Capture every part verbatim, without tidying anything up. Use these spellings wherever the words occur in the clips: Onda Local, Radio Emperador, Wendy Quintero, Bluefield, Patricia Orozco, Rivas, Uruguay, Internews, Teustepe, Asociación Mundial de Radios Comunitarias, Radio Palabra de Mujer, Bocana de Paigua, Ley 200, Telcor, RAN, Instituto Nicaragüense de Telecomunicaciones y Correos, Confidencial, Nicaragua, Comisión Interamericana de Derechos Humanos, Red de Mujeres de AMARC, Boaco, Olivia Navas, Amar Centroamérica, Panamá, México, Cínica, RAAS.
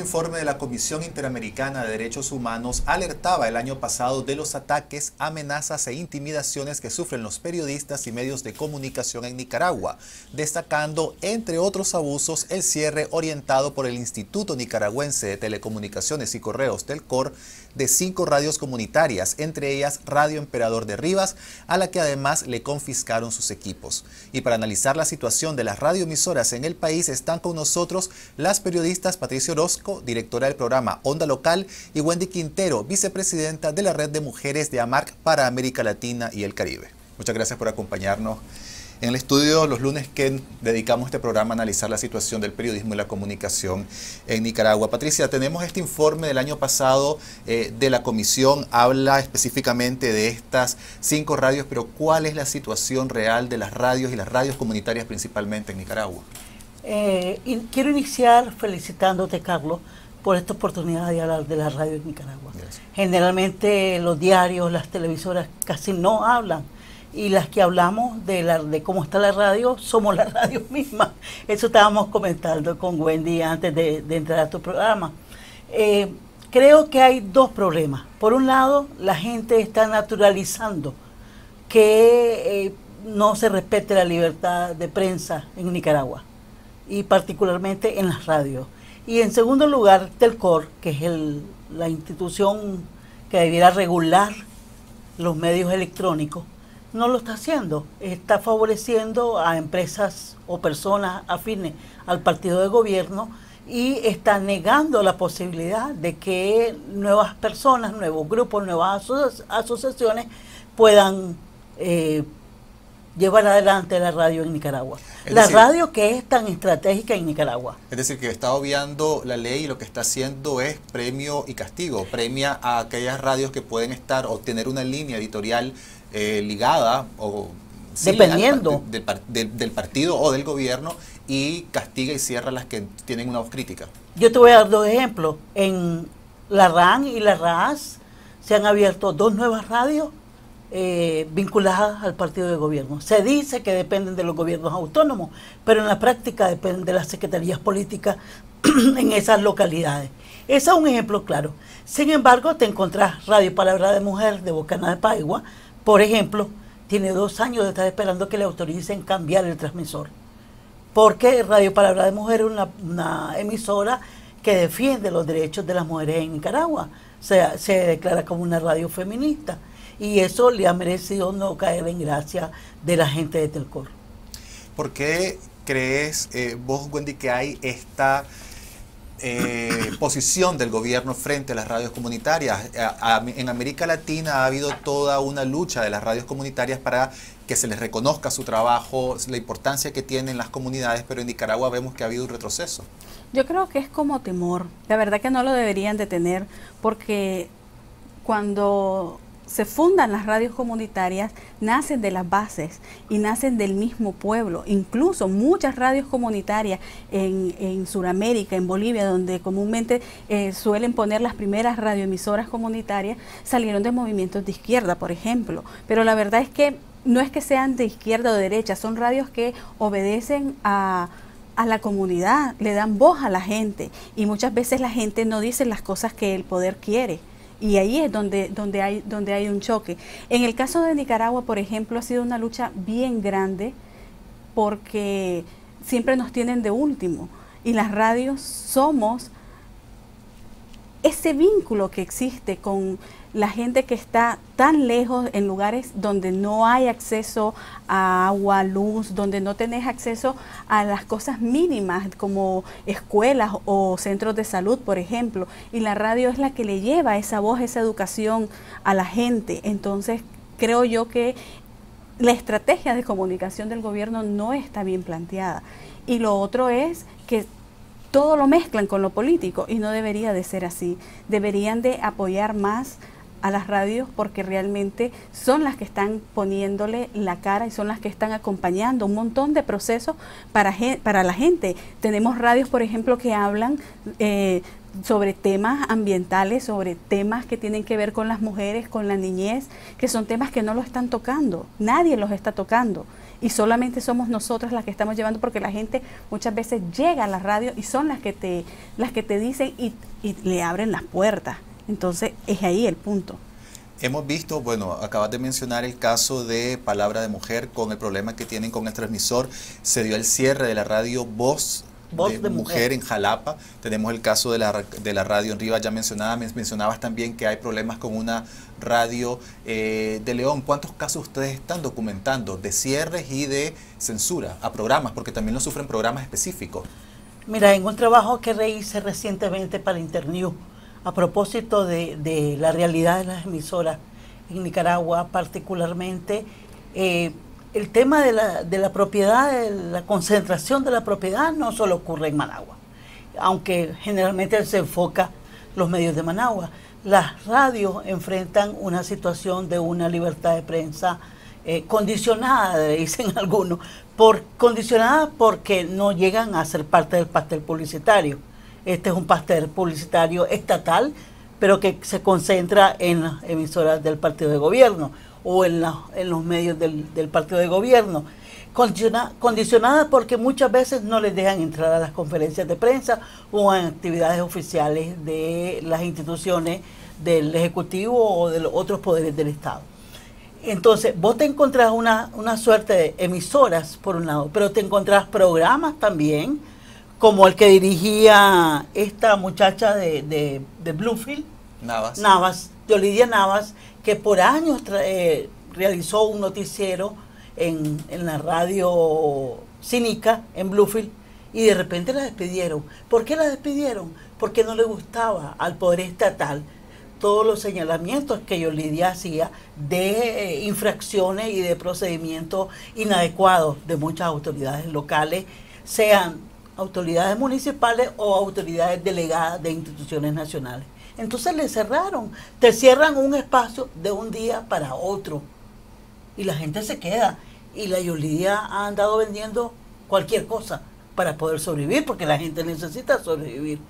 informe de la Comisión Interamericana de Derechos Humanos alertaba el año pasado de los ataques, amenazas e intimidaciones que sufren los periodistas y medios de comunicación en Nicaragua, destacando, entre otros abusos, el cierre orientado por el Instituto Nicaragüense de Telecomunicaciones y Correos, Telcor, de cinco radios comunitarias, entre ellas Radio Emperador de Rivas, a la que además le confiscaron sus equipos. Y para analizar la situación de las radioemisoras en el país están con nosotros las periodistas Patricia Orozco, directora del programa Onda Local, y Wendy Quintero, vicepresidenta de la Red de Mujeres de AMARC para América Latina y el Caribe. Muchas gracias por acompañarnos en el estudio los lunes que dedicamos este programa a analizar la situación del periodismo y la comunicación en Nicaragua. Patricia, tenemos este informe del año pasado eh, de la comisión, habla específicamente de estas cinco radios, pero ¿cuál es la situación real de las radios y las radios comunitarias principalmente en Nicaragua? Eh, y quiero iniciar felicitándote, Carlos, por esta oportunidad de hablar de las radios en Nicaragua. Yes. Generalmente los diarios, las televisoras casi no hablan. Y las que hablamos de, la, de cómo está la radio, somos la radio misma. Eso estábamos comentando con Wendy antes de, de entrar a tu programa. Eh, creo que hay dos problemas. Por un lado, la gente está naturalizando que eh, no se respete la libertad de prensa en Nicaragua, y particularmente en las radios. Y en segundo lugar, Telcor, que es el, la institución que debiera regular los medios electrónicos, no lo está haciendo, está favoreciendo a empresas o personas afines al partido de gobierno y está negando la posibilidad de que nuevas personas, nuevos grupos, nuevas aso- asociaciones puedan eh, llevar adelante la radio en Nicaragua. Es la decir, radio que es tan estratégica en Nicaragua. Es decir, que está obviando la ley y lo que está haciendo es premio y castigo, premia a aquellas radios que pueden estar o tener una línea editorial Eh, ligada o sí, dependiendo del, del, del, del partido o del gobierno, y castiga y cierra las que tienen una voz crítica. Yo te voy a dar dos ejemplos. En la RAN y la RAAS se han abierto dos nuevas radios eh, vinculadas al partido de gobierno. Se dice que dependen de los gobiernos autónomos, pero en la práctica dependen de las secretarías políticas en esas localidades. Ese es un ejemplo claro. Sin embargo, te encontrás Radio Palabra de Mujer de Bocana de Paigua, por ejemplo, tiene dos años de estar esperando que le autoricen cambiar el transmisor. Porque Radio Palabra de Mujer es una, una emisora que defiende los derechos de las mujeres en Nicaragua. Se, se declara como una radio feminista. Y eso le ha merecido no caer en gracia de la gente de Telcor. ¿Por qué crees eh, vos, Wendy, que hay esta Eh, posición del gobierno frente a las radios comunitarias? A, a, en América Latina ha habido toda una lucha de las radios comunitarias para que se les reconozca su trabajo, la importancia que tienen las comunidades, pero en Nicaragua vemos que ha habido un retroceso. Yo creo que es como temor. La verdad que no lo deberían de tener, porque cuando se fundan las radios comunitarias, nacen de las bases y nacen del mismo pueblo. Incluso muchas radios comunitarias en, en Sudamérica, en Bolivia, donde comúnmente eh, suelen poner las primeras radioemisoras comunitarias, salieron de movimientos de izquierda, por ejemplo. Pero la verdad es que no es que sean de izquierda o de derecha, son radios que obedecen a a la comunidad, le dan voz a la gente, y muchas veces la gente no dice las cosas que el poder quiere. Y ahí es donde, donde, hay, donde hay un choque. En el caso de Nicaragua, por ejemplo, ha sido una lucha bien grande porque siempre nos tienen de último. Y las radios somos ese vínculo que existe con la gente que está tan lejos, en lugares donde no hay acceso a agua, luz, donde no tenés acceso a las cosas mínimas como escuelas o centros de salud, por ejemplo. Y la radio es la que le lleva esa voz, esa educación a la gente. Entonces, creo yo que la estrategia de comunicación del gobierno no está bien planteada. Y lo otro es que todo lo mezclan con lo político, y no debería de ser así. Deberían de apoyar más a las radios, porque realmente son las que están poniéndole la cara y son las que están acompañando un montón de procesos para, para la gente. Tenemos radios, por ejemplo, que hablan eh, sobre temas ambientales, sobre temas que tienen que ver con las mujeres, con la niñez, que son temas que no lo están tocando, nadie los está tocando. y solamente somos nosotras las que estamos llevando, porque la gente muchas veces llega a la radio y son las que te, las que te dicen y, y le abren las puertas. Entonces es ahí el punto. Hemos visto, bueno, acabas de mencionar el caso de Palabra de Mujer con el problema que tienen con el transmisor. Se dio el cierre de la radio Voz Voz de, de mujer, mujer en Jalapa. Tenemos el caso de la, de la radio en Rivas, ya mencionada. Mencionabas también que hay problemas con una radio eh, de León. ¿Cuántos casos ustedes están documentando de cierres y de censura a programas? Porque también lo sufren programas específicos. Mira, en un trabajo que hice recientemente para Internews, a propósito de, de la realidad de las emisoras en Nicaragua particularmente, eh, el tema de la, de la propiedad, de la concentración de la propiedad no solo ocurre en Managua, aunque generalmente se enfoca los medios de Managua. Las radios enfrentan una situación de una libertad de prensa eh, condicionada, dicen algunos, por, condicionada porque no llegan a ser parte del pastel publicitario. Este es un pastel publicitario estatal, pero que se concentra en las emisoras del partido de gobierno, o en, la, en los medios del, del partido de gobierno, condiciona, condicionada porque muchas veces no les dejan entrar a las conferencias de prensa o a actividades oficiales de las instituciones del Ejecutivo o de los otros poderes del Estado. Entonces, vos te encontrás una, una suerte de emisoras, por un lado, pero te encontrás programas también, como el que dirigía esta muchacha de, de, de Bluefield, Navas. Navas, de Olivia Navas, que por años eh, realizó un noticiero en, en la radio Cínica, en Bluefield, y de repente la despidieron. ¿Por qué la despidieron? Porque no le gustaba al poder estatal todos los señalamientos que Yolidia hacía de eh, infracciones y de procedimientos inadecuados de muchas autoridades locales, sean autoridades municipales o autoridades delegadas de instituciones nacionales. Entonces le cerraron, te cierran un espacio de un día para otro y la gente se queda, y la Yolidia ha andado vendiendo cualquier cosa para poder sobrevivir, porque la gente necesita sobrevivir.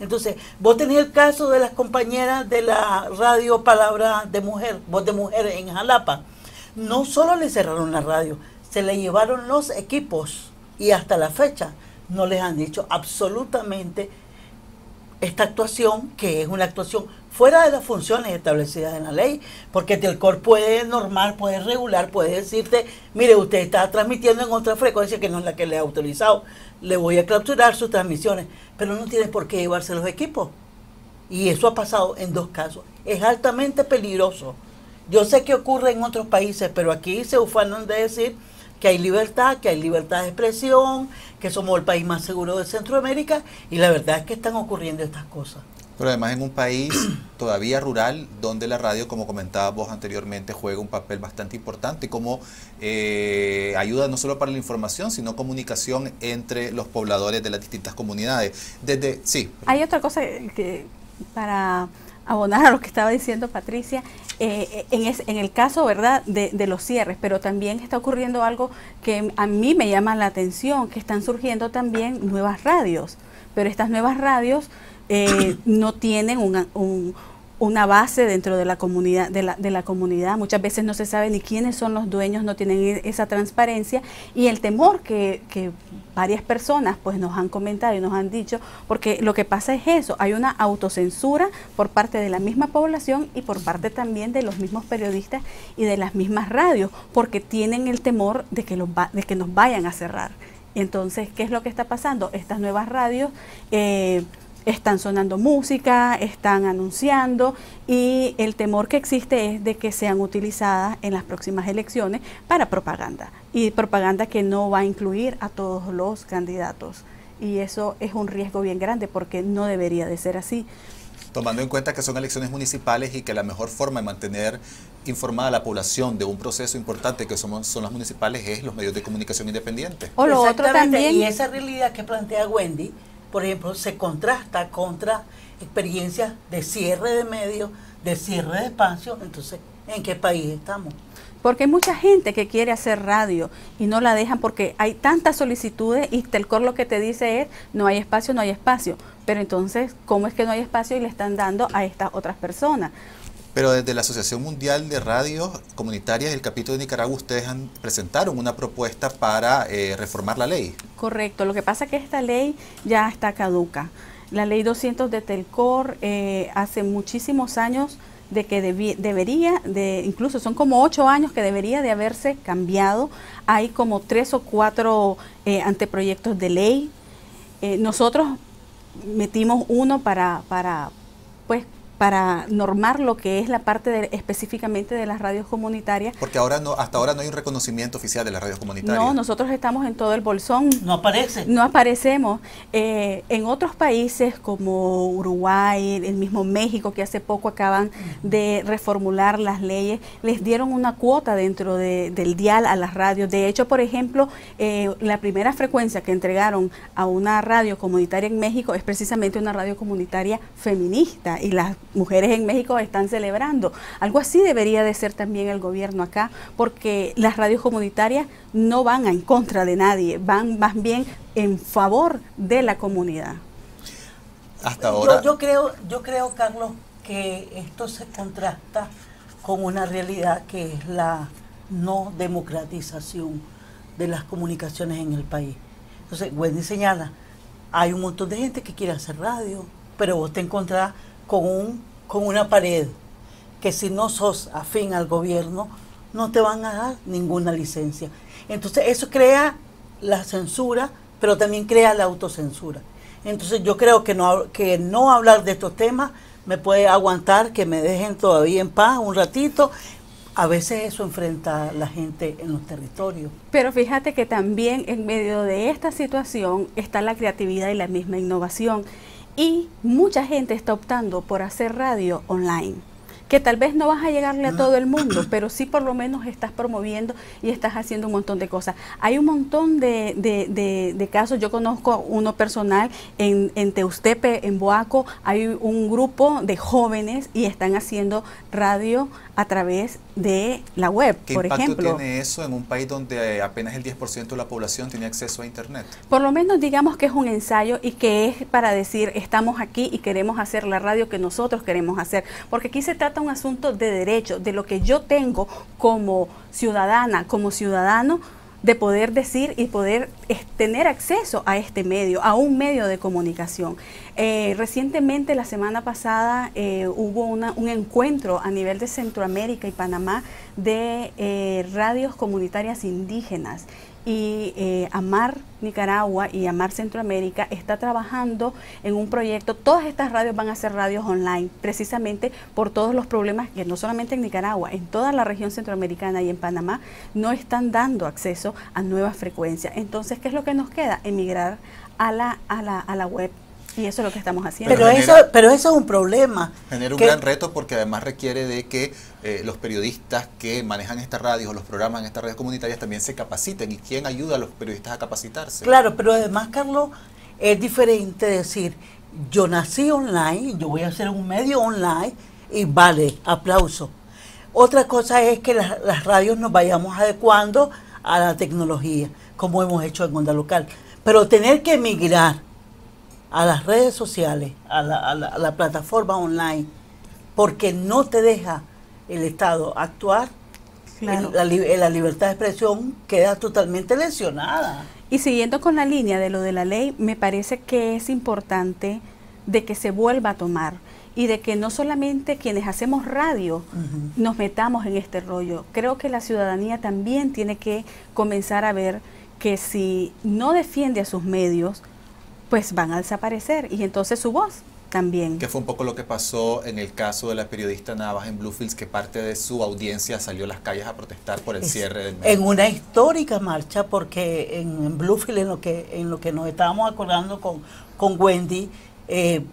Entonces vos tenés el caso de las compañeras de la radio Palabra de Mujer, Voz de Mujer en Jalapa. No solo le cerraron la radio, se le llevaron los equipos y hasta la fecha no les han dicho absolutamente esta actuación, que es una actuación fuera de las funciones establecidas en la ley, porque Telcor puede normar, puede regular, puede decirte, mire, usted está transmitiendo en otra frecuencia que no es la que le ha autorizado, le voy a clausurar sus transmisiones, pero no tiene por qué llevarse los equipos. Y eso ha pasado en dos casos. Es altamente peligroso. Yo sé que ocurre en otros países, pero aquí se ufanan de decir que hay libertad, que hay libertad de expresión, que somos el país más seguro de Centroamérica, y la verdad es que están ocurriendo estas cosas. Pero además en un país todavía rural, donde la radio, como comentabas vos anteriormente, juega un papel bastante importante, como eh, ayuda no solo para la información, sino comunicación entre los pobladores de las distintas comunidades. Desde, sí. Hay otra cosa que, para abonar a lo que estaba diciendo Patricia, eh, en, es, en el caso, ¿verdad?, de, de los cierres, pero también está ocurriendo algo que a mí me llama la atención, que están surgiendo también nuevas radios, pero estas nuevas radios eh, no tienen una, un, una base dentro de la comunidad, de la, de la comunidad, muchas veces no se sabe ni quiénes son los dueños, no tienen esa transparencia, y el temor que, que varias personas pues nos han comentado y nos han dicho, porque lo que pasa es eso, hay una autocensura por parte de la misma población y por parte también de los mismos periodistas y de las mismas radios, porque tienen el temor de que, los va, de que nos vayan a cerrar. Entonces, ¿qué es lo que está pasando? Estas nuevas radios eh, están sonando música, están anunciando, y el temor que existe es de que sean utilizadas en las próximas elecciones para propaganda, y propaganda que no va a incluir a todos los candidatos, y eso es un riesgo bien grande porque no debería de ser así. Tomando en cuenta que son elecciones municipales y que la mejor forma de mantener informada a la población de un proceso importante que somos, son las municipales, es los medios de comunicación independientes. O lo otro también, y esa realidad que plantea Wendy, por ejemplo, se contrasta contra experiencias de cierre de medios, de cierre de espacios. Entonces, ¿en qué país estamos? Porque hay mucha gente que quiere hacer radio y no la dejan porque hay tantas solicitudes, y Telcor lo que te dice es, no hay espacio, no hay espacio. Pero entonces, ¿cómo es que no hay espacio y le están dando a estas otras personas? pero desde la Asociación Mundial de Radios Comunitarias del capítulo de Nicaragua ustedes han, presentaron una propuesta para eh, reformar la ley. Correcto, lo que pasa es que esta ley ya está caduca. La Ley doscientos de Telcor eh, hace muchísimos años de que debi debería, de, incluso son como ocho años que debería de haberse cambiado. Hay como tres o cuatro eh, anteproyectos de ley. Eh, nosotros metimos uno para, para pues, para normar lo que es la parte de, específicamente de las radios comunitarias. Porque ahora no, hasta ahora no hay un reconocimiento oficial de las radios comunitarias. No, nosotros estamos en todo el bolsón. No aparece. No aparecemos. Eh, en otros países como Uruguay, el mismo México, que hace poco acaban de reformular las leyes, les dieron una cuota dentro de, del dial a las radios. De hecho, por ejemplo, eh, la primera frecuencia que entregaron a una radio comunitaria en México es precisamente una radio comunitaria feminista, y las mujeres en México están celebrando. Algo así debería de ser también el gobierno acá, porque las radios comunitarias no van en contra de nadie, van más bien en favor de la comunidad. Hasta ahora. Yo, yo creo, yo creo, Carlos, que esto se contrasta con una realidad que es la no democratización de las comunicaciones en el país. Entonces, Wendy señala, hay un montón de gente que quiere hacer radio, pero vos te encontrás Con, un, con una pared, que si no sos afín al gobierno, no te van a dar ninguna licencia. Entonces eso crea la censura, pero también crea la autocensura. Entonces yo creo que no, que no hablar de estos temas me puede aguantar, que me dejen todavía en paz un ratito. A veces eso enfrenta a la gente en los territorios. Pero fíjate que también en medio de esta situación está la creatividad y la misma innovación. Y mucha gente está optando por hacer radio online, que tal vez no vas a llegarle a todo el mundo, pero sí por lo menos estás promoviendo y estás haciendo un montón de cosas. Hay un montón de, de, de, de casos, yo conozco uno personal en, en Teustepe, en Boaco, hay un grupo de jóvenes y están haciendo radio a través de la web, por ejemplo. ¿Qué impacto tiene eso en un país donde apenas el diez por ciento de la población tiene acceso a Internet? Por lo menos digamos que es un ensayo y que es para decir, estamos aquí y queremos hacer la radio que nosotros queremos hacer. Porque aquí se trata un asunto de derecho, de lo que yo tengo como ciudadana, como ciudadano, de poder decir y poder tener acceso a este medio, a un medio de comunicación. Eh, recientemente, la semana pasada, eh, hubo una, un encuentro a nivel de Centroamérica y Panamá de eh, radios comunitarias indígenas, y eh, Amar Nicaragua y Amar Centroamérica está trabajando en un proyecto. Todas estas radios van a ser radios online, precisamente por todos los problemas que no solamente en Nicaragua, en toda la región centroamericana y en Panamá no están dando acceso a nuevas frecuencias. Entonces, ¿qué es lo que nos queda? Emigrar a la, a la, a la web. Y eso es lo que estamos haciendo. Pero, pero, genera, eso, pero eso es un problema. Genera un que, gran reto, porque además requiere de que eh, los periodistas que manejan estas radios o los programas en estas redes comunitarias también se capaciten. ¿Y quién ayuda a los periodistas a capacitarse? Claro, pero además, Carlos, es diferente decir, yo nací online, yo voy a hacer un medio online y vale, aplauso. Otra cosa es que las, las radios nos vayamos adecuando a la tecnología, como hemos hecho en Onda Local. Pero tener que emigrar a las redes sociales, a la, a, la, a la plataforma online, porque no te deja el Estado actuar, claro. la, la, la libertad de expresión queda totalmente lesionada. Y siguiendo con la línea de lo de la ley, me parece que es importante de que se vuelva a tomar y de que no solamente quienes hacemos radio uh-huh. nos metamos en este rollo. Creo que la ciudadanía también tiene que comenzar a ver que si no defiende a sus medios, pues van a desaparecer, y entonces su voz también. Que fue un poco lo que pasó en el caso de la periodista Navas en Bluefield, que parte de su audiencia salió a las calles a protestar por el es, cierre del medio. En una histórica marcha, porque en, en Bluefield, en lo que en lo que nos estábamos acordando con, con Wendy, eh,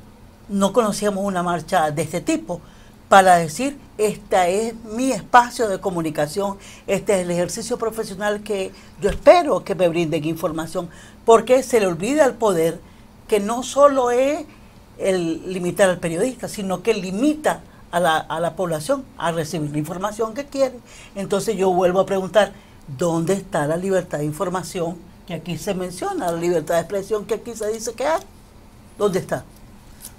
no conocíamos una marcha de este tipo, para decir, este es mi espacio de comunicación, este es el ejercicio profesional que yo espero que me brinden información, porque se le olvida al poder que no solo es el limitar al periodista, sino que limita a la, a la población a recibir la información que quiere. Entonces yo vuelvo a preguntar, ¿dónde está la libertad de información que aquí se menciona, la libertad de expresión que aquí se dice que hay? ¿Dónde está?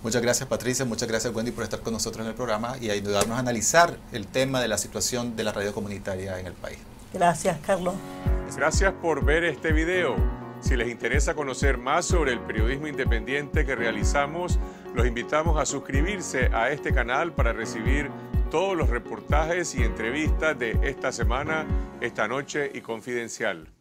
Muchas gracias, Patricia, muchas gracias, Wendy, por estar con nosotros en el programa y ayudarnos a analizar el tema de la situación de la radio comunitaria en el país. Gracias, Carlos. Gracias por ver este video. Si les interesa conocer más sobre el periodismo independiente que realizamos, los invitamos a suscribirse a este canal para recibir todos los reportajes y entrevistas de esta semana, esta noche y Confidencial.